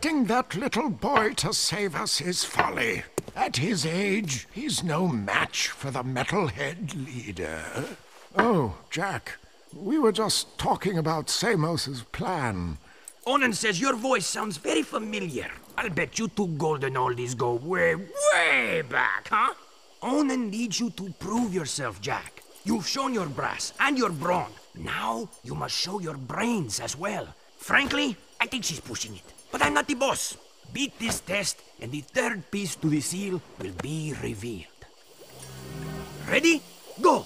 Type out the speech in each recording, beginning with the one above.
Expecting that little boy to save us is folly. At his age, he's no match for the metalhead leader. Oh, Jack, we were just talking about Samos's plan. Onan says your voice sounds very familiar. I'll bet you two golden oldies go way, way back, huh? Onan needs you to prove yourself, Jack. You've shown your brass and your brawn. Now, you must show your brains as well. Frankly, I think she's pushing it. But I'm not the boss. Beat this test, and the third piece to the seal will be revealed. Ready? Go!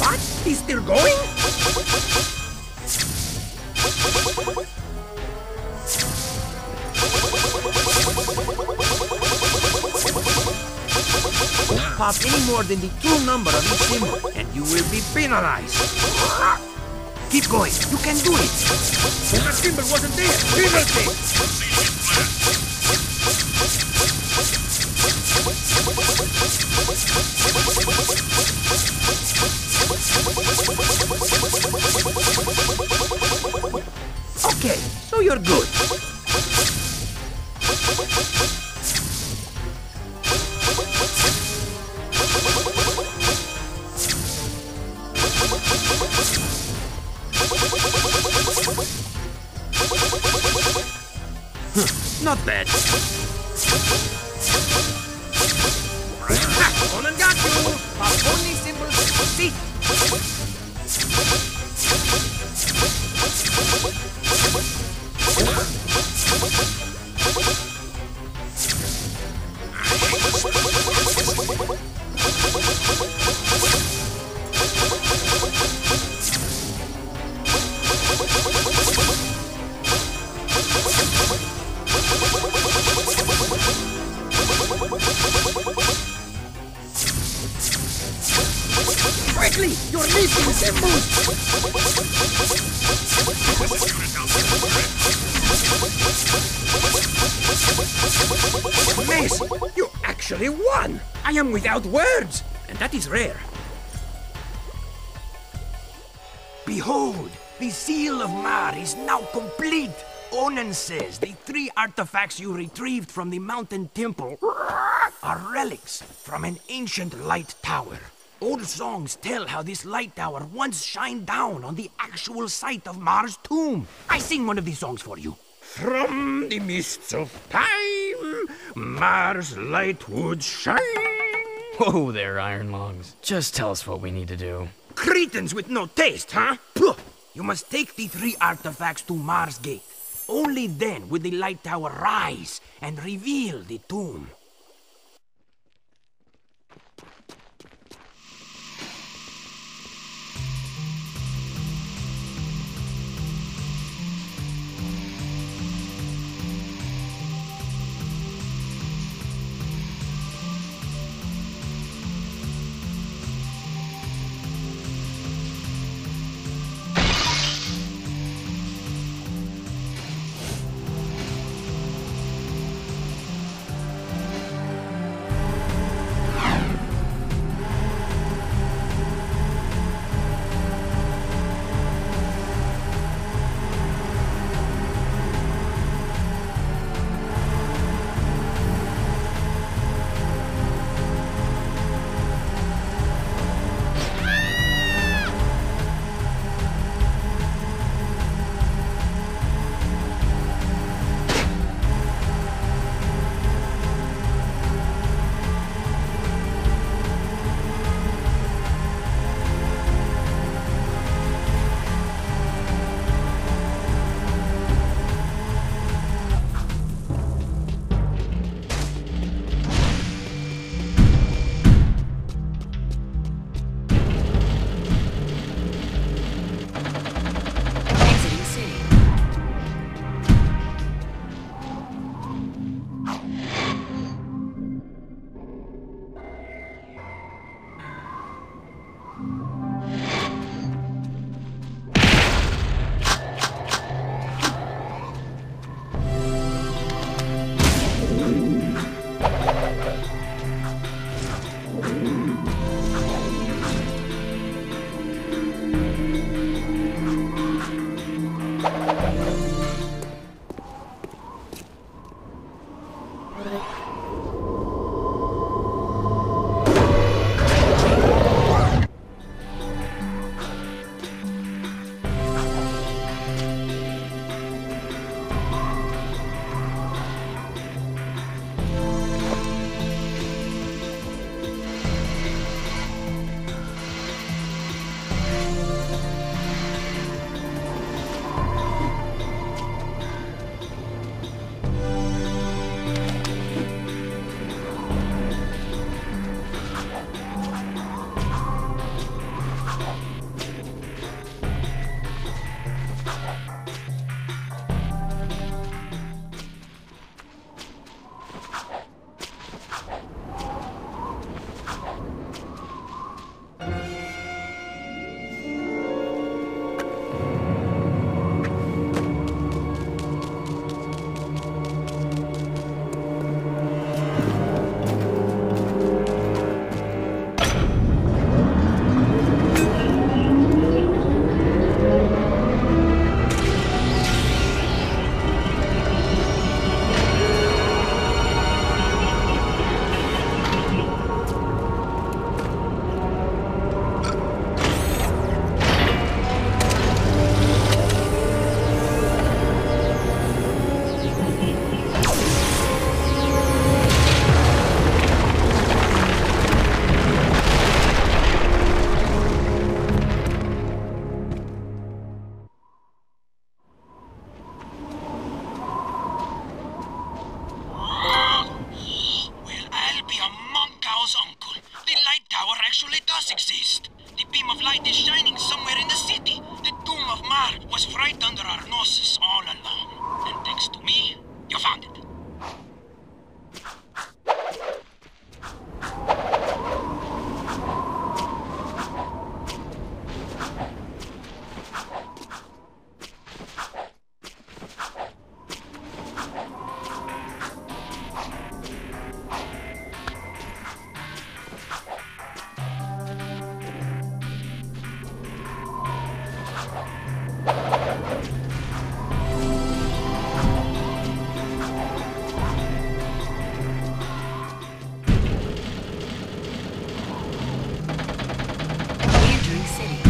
What? He's still going? Pop any more than the true number of each symbol, and you will be penalized. Keep going, you can do it. That symbol wasn't there. Penalty. Okay, so you're good. Not bad. Ha! Onan got you! Our only symbol is the seat. Quickly, you're leaving symbols. Miss, you actually won. I am without words, and that is rare. Behold, the seal of Mar is now complete. Onan says the three artifacts you retrieved from the mountain temple are relics from an ancient light tower. Old songs tell how this light tower once shined down on the actual site of Mar's tomb. I sing one of these songs for you. From the mists of time, Mar's light would shine. Whoa there, Iron Lungs. Just tell us what we need to do. Cretins with no taste, huh? Puh. You must take the three artifacts to Mar's gate. Only then would the light tower rise and reveal the tomb. city.